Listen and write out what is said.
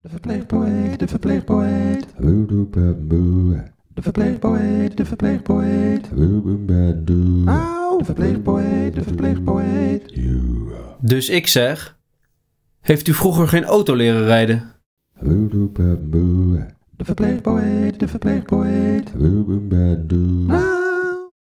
De verpleegpoëet, de verpleegpoëet. De verpleegpoëet, de verpleegpoëet. De verpleegpoëet, de verpleegpoëet. Dus ik zeg, heeft u vroeger geen auto leren rijden? De verpleegpoëet, de verpleegpoëet.